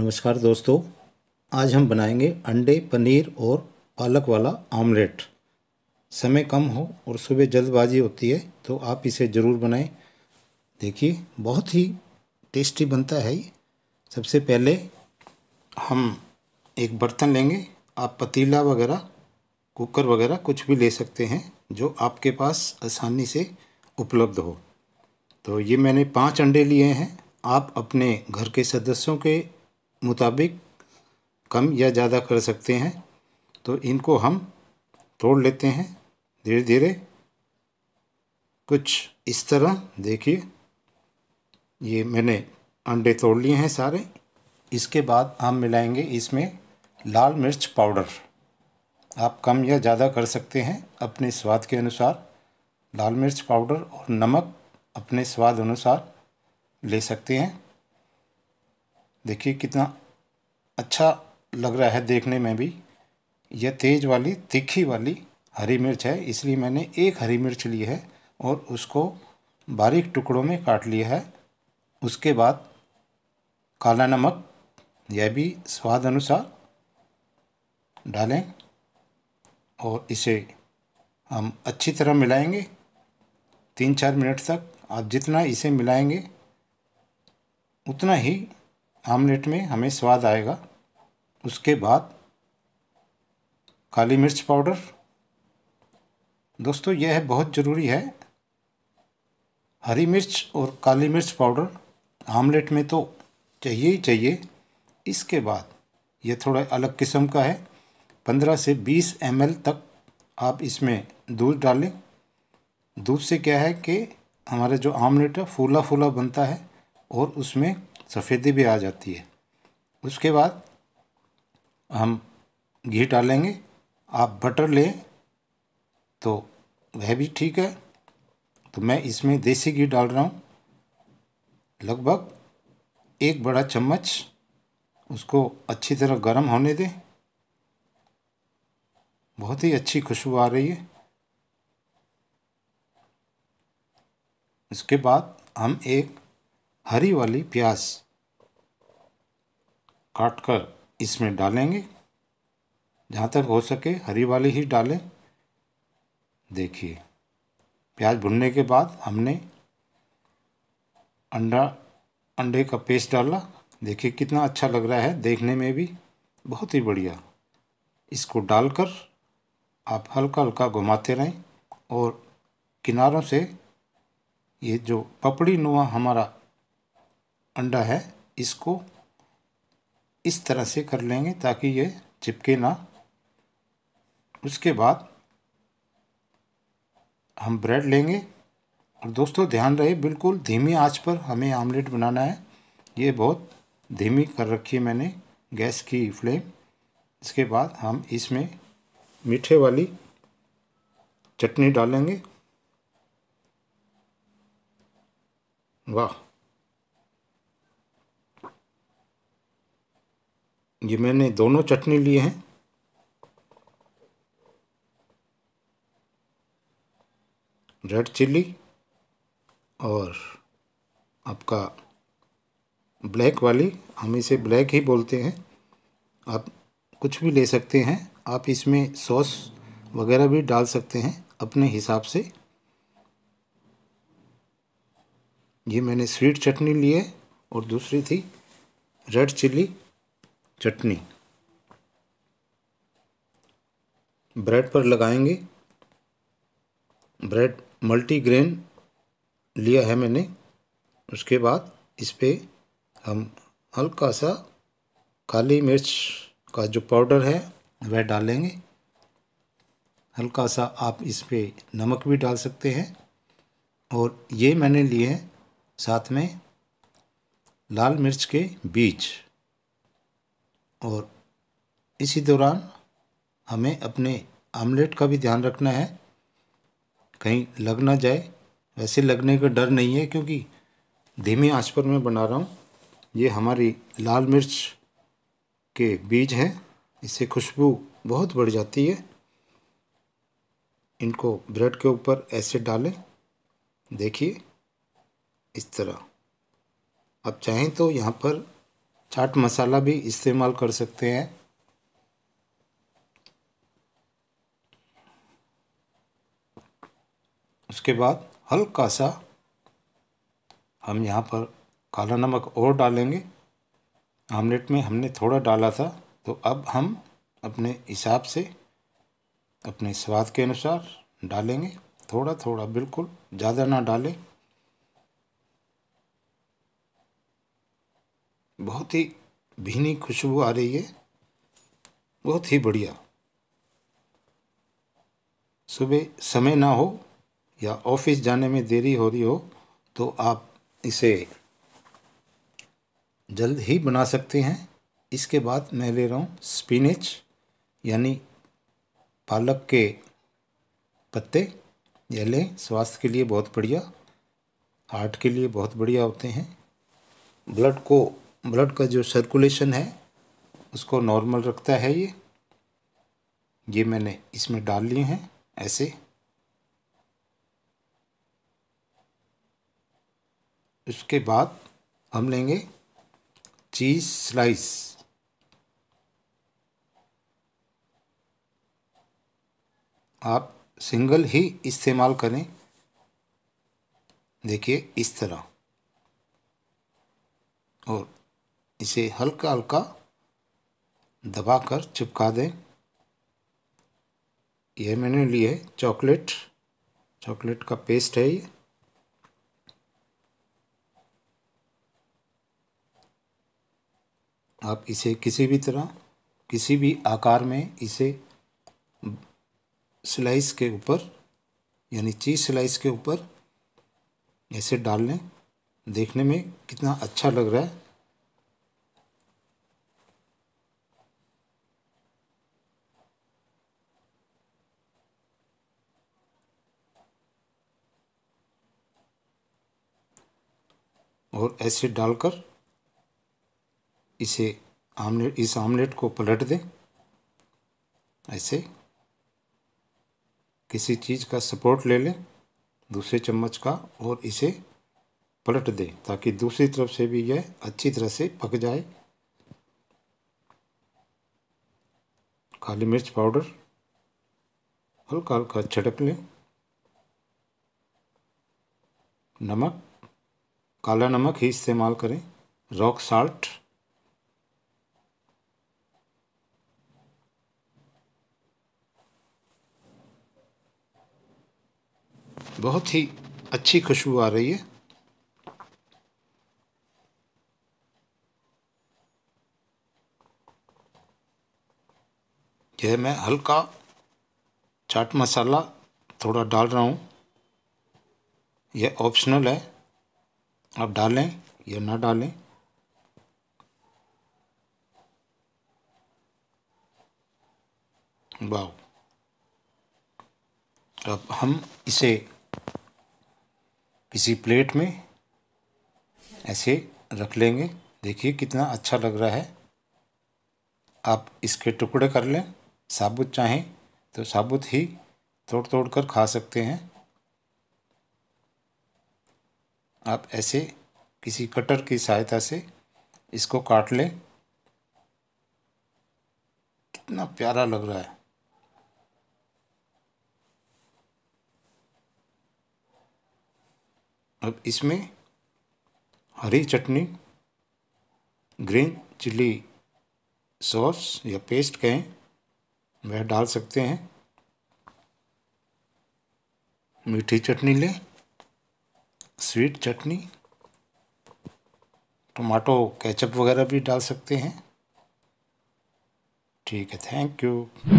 नमस्कार दोस्तों, आज हम बनाएंगे अंडे, पनीर और पालक वाला आमलेट। समय कम हो और सुबह जल्दबाजी होती है तो आप इसे ज़रूर बनाएं। देखिए बहुत ही टेस्टी बनता है ये। सबसे पहले हम एक बर्तन लेंगे। आप पतीला वगैरह, कुकर वगैरह कुछ भी ले सकते हैं जो आपके पास आसानी से उपलब्ध हो। तो ये मैंने 5 अंडे लिए हैं। आप अपने घर के सदस्यों के मुताबिक कम या ज़्यादा कर सकते हैं। तो इनको हम तोड़ लेते हैं धीरे धीरे, कुछ इस तरह। देखिए ये मैंने अंडे तोड़ लिए हैं सारे। इसके बाद हम मिलाएंगे इसमें लाल मिर्च पाउडर। आप कम या ज़्यादा कर सकते हैं अपने स्वाद के अनुसार। लाल मिर्च पाउडर और नमक अपने स्वाद अनुसार ले सकते हैं। देखिए कितना अच्छा लग रहा है देखने में भी। यह तेज़ वाली, तीखी वाली हरी मिर्च है, इसलिए मैंने एक हरी मिर्च ली है और उसको बारीक टुकड़ों में काट लिया है। उसके बाद काला नमक, यह भी स्वाद अनुसार डालें और इसे हम अच्छी तरह मिलाएंगे 3-4 मिनट तक। आप जितना इसे मिलाएंगे उतना ही आमलेट में हमें स्वाद आएगा। उसके बाद काली मिर्च पाउडर। दोस्तों यह बहुत ज़रूरी है, हरी मिर्च और काली मिर्च पाउडर आमलेट में तो चाहिए ही चाहिए। इसके बाद यह थोड़ा अलग किस्म का है। 15 से 20 ml तक आप इसमें दूध डालें। दूध से क्या है कि हमारा जो आमलेट है फूला फूला बनता है और उसमें सफ़ेदी भी आ जाती है। उसके बाद हम घी डालेंगे। आप बटर लें तो वह भी ठीक है। तो मैं इसमें देसी घी डाल रहा हूँ, लगभग 1 बड़ा चम्मच। उसको अच्छी तरह गर्म होने दें। बहुत ही अच्छी खुशबू आ रही है। इसके बाद हम एक हरी वाली प्याज काट कर इसमें डालेंगे। जहाँ तक हो सके हरी वाली ही डालें। देखिए प्याज भुनने के बाद हमने अंडे का पेस्ट डाला। देखिए कितना अच्छा लग रहा है देखने में भी, बहुत ही बढ़िया। इसको डालकर आप हल्का हल्का घुमाते रहें और किनारों से ये जो पपड़ी नुमा हमारा अंडा है इसको इस तरह से कर लेंगे ताकि ये चिपके ना। उसके बाद हम ब्रेड लेंगे। और दोस्तों ध्यान रहे, बिल्कुल धीमी आंच पर हमें आमलेट बनाना है। ये बहुत धीमी कर रखी है मैंने गैस की फ्लेम। इसके बाद हम इसमें मीठे वाली चटनी डालेंगे। वाह, ये मैंने दोनों चटनी लिए हैं। रेड चिल्ली और आपका ब्लैक वाली, हम इसे ब्लैक ही बोलते हैं। आप कुछ भी ले सकते हैं। आप इसमें सॉस वगैरह भी डाल सकते हैं अपने हिसाब से। ये मैंने स्वीट चटनी ली है और दूसरी थी रेड चिल्ली चटनी। ब्रेड पर लगाएंगे। ब्रेड मल्टीग्रेन लिया है मैंने। उसके बाद इस पर हम हल्का सा काली मिर्च का जो पाउडर है वह डालेंगे। हल्का सा आप इस पर नमक भी डाल सकते हैं। और ये मैंने लिए हैं साथ में लाल मिर्च के बीज। और इसी दौरान हमें अपने आमलेट का भी ध्यान रखना है, कहीं लग ना जाए। वैसे लगने का डर नहीं है क्योंकि धीमी आंच पर मैं बना रहा हूँ। ये हमारी लाल मिर्च के बीज हैं, इससे खुशबू बहुत बढ़ जाती है। इनको ब्रेड के ऊपर ऐसे डालें। देखिए इस तरह। आप चाहें तो यहाँ पर चाट मसाला भी इस्तेमाल कर सकते हैं। उसके बाद हल्का सा हम यहाँ पर काला नमक और डालेंगे। आमलेट में हमने थोड़ा डाला था, तो अब हम अपने हिसाब से अपने स्वाद के अनुसार डालेंगे, थोड़ा थोड़ा, बिल्कुल ज़्यादा ना डालें। बहुत ही भीनी खुशबू आ रही है, बहुत ही बढ़िया। सुबह समय ना हो या ऑफिस जाने में देरी हो रही हो तो आप इसे जल्द ही बना सकते हैं। इसके बाद मैं ले रहा हूँ स्पिनच यानी पालक के पत्ते। ये लें, स्वास्थ्य के लिए बहुत बढ़िया, हार्ट के लिए बहुत बढ़िया होते हैं। ब्लड का जो सर्कुलेशन है उसको नॉर्मल रखता है। ये मैंने इसमें डाल लिए हैं ऐसे। उसके बाद हम लेंगे चीज़ स्लाइस। आप सिंगल ही इस्तेमाल करें, देखिए इस तरह, और इसे हल्का हल्का दबाकर चिपका दें। यह मैंने लिए चॉकलेट का पेस्ट है। ये आप इसे किसी भी तरह, किसी भी आकार में इसे स्लाइस के ऊपर यानी चीज़ स्लाइस के ऊपर ऐसे डाल लें। देखने में कितना अच्छा लग रहा है। और ऐसे डालकर इस आमलेट को पलट दें। ऐसे किसी चीज़ का सपोर्ट ले लें दूसरे चम्मच का और इसे पलट दें ताकि दूसरी तरफ से भी यह अच्छी तरह से पक जाए। काली मिर्च पाउडर हल्का हल्का छिड़क लें। नमक, काला नमक ही इस्तेमाल करें, रॉक साल्ट। बहुत ही अच्छी खुशबू आ रही है। यह मैं हल्का चाट मसाला थोड़ा डाल रहा हूँ। यह ऑप्शनल है, आप डालें या ना डालें। वाह! अब हम इसे किसी प्लेट में ऐसे रख लेंगे। देखिए कितना अच्छा लग रहा है। आप इसके टुकड़े कर लें, साबुत चाहें तो साबुत ही तोड़ तोड़ कर खा सकते हैं। आप ऐसे किसी कटर की सहायता से इसको काट लें। कितना प्यारा लग रहा है। अब इसमें हरी चटनी, ग्रीन चिली सॉस या पेस्ट कहें, वह डाल सकते हैं। मीठी चटनी लें, स्वीट चटनी, टमाटो केचप वगैरह भी डाल सकते हैं। ठीक है, थैंक यू।